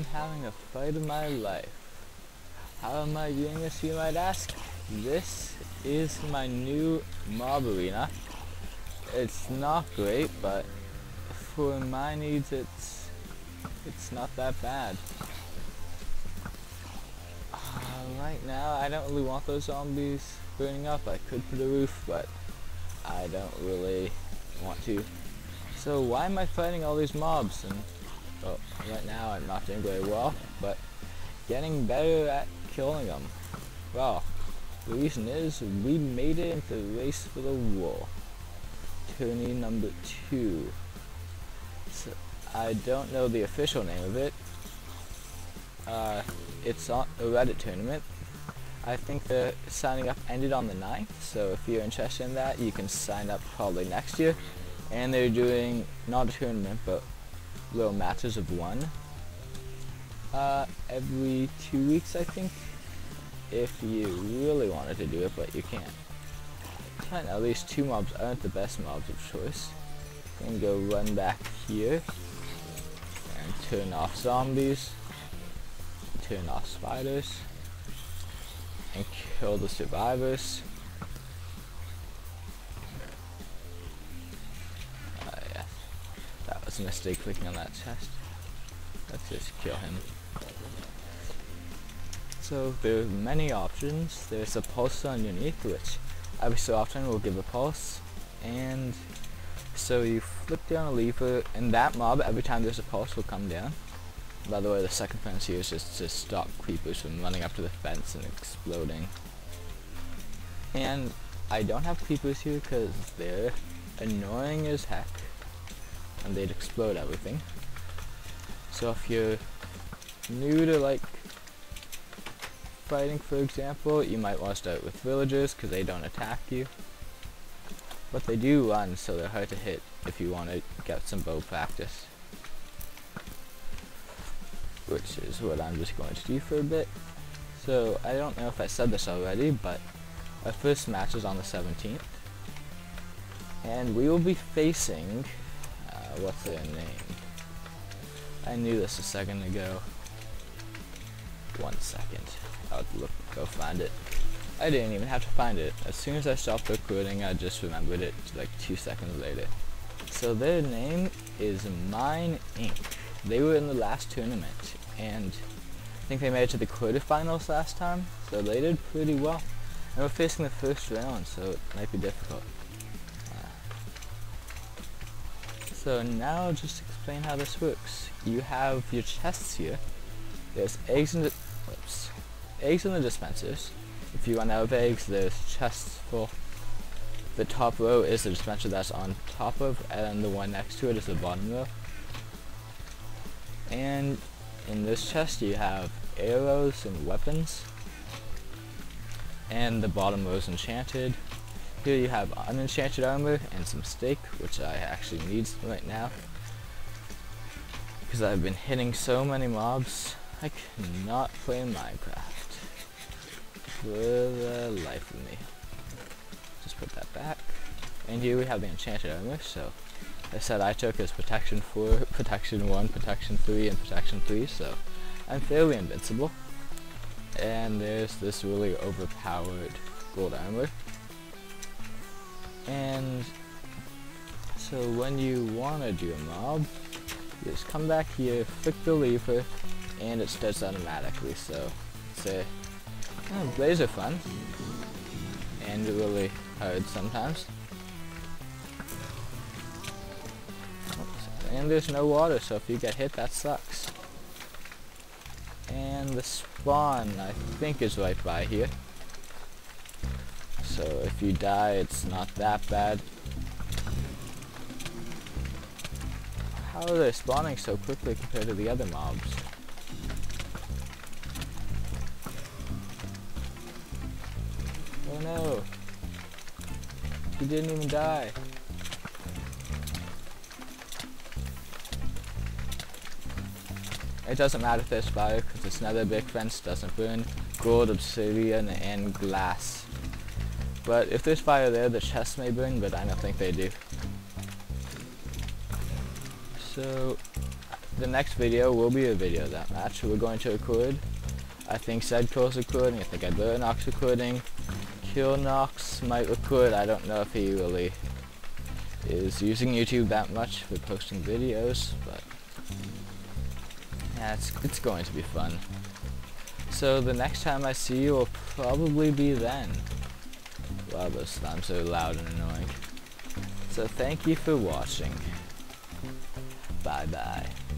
am having a fight of my life. How am I doing this, you might ask? This is my new mob arena. It's not great, but for my needs, it's not that bad. Right now, I don't really want those zombies burning up. I could put a roof, but I don't really want to. So why am I fighting all these mobs? And oh, right now I'm not doing very well, but getting better at killing them. Well, the reason is we made it into the race for the wool. Tourney number 2. So I don't know the official name of it. It's a Reddit tournament. I think the signing up ended on the 9th, so if you're interested in that, you can sign up probably next year. And they're doing, not a tournament, but little matches of 1. Every 2 weeks, I think, if you really wanted to do it, but you can't. And at least 2 mobs aren't the best mobs of choice. Then go run back here and turn off zombies, turn off spiders, and kill the survivors. Yeah, that was a mistake clicking on that chest. Let's just kill him. So there are many options. There's a pulse underneath, which every so often will give a pulse, and so you flip down a lever, and that mob, every time there's a pulse, will come down. By the way, the second fence here is just to stop creepers from running up to the fence and exploding. And I don't have creepers here because they're annoying as heck, and they'd explode everything. So if you're new to, like, fighting, for example, you might want to start with villagers because they don't attack you. But they do run, so they're hard to hit if you want to get some bow practice. Which is what I'm just going to do for a bit. So I don't know if I said this already, but our first match is on the 17th. And we will be facing, what's their name? I knew this a second ago. 1 second. I'll look, go find it. I didn't even have to find it. As soon as I stopped recording, I just remembered it like 2 seconds later. So their name is Mine Ink. They were in the last tournament, and I think they made it to the quarterfinals last time, so they did pretty well. And we're facing the first round, so it might be difficult. So now I'll just explain how this works. You have your chests here. There's eggs in the dispensers. If you run out of eggs, there's chests full. The top row is the dispenser that's on top of, and the one next to it is the bottom row. And in this chest you have arrows and weapons. And the bottom row is enchanted. Here you have unenchanted armor and some steak, which I actually need right now, because I've been hitting so many mobs. I cannot play Minecraft for the life of me. Just put that back. And here we have the enchanted armor, so I said I took as protection 4, protection 1, protection 3, and protection 3, so I'm fairly invincible. And there's this really overpowered gold armor. And so when you want to do a mob, you just come back here, flick the lever, and it starts automatically. So it's a blazer fun, and really hard sometimes. And there's no water, so if you get hit, that sucks. And the spawn, I think, is right by here. So if you die, it's not that bad. How are they spawning so quickly compared to the other mobs? Oh no! He didn't even die. It doesn't matter if there's fire, because this nether brick fence doesn't burn gold, obsidian, and glass. But if there's fire there, the chests may burn, but I don't think they do. So the next video will be a video of that match. We're going to record, I think Sedco's recording, I think Adlerinox recording, Kill Nox might record, I don't know if he really is using YouTube that much for posting videos, but yeah, it's going to be fun. So the next time I see you will probably be then. Wow, those times are loud and annoying. So thank you for watching. Bye bye.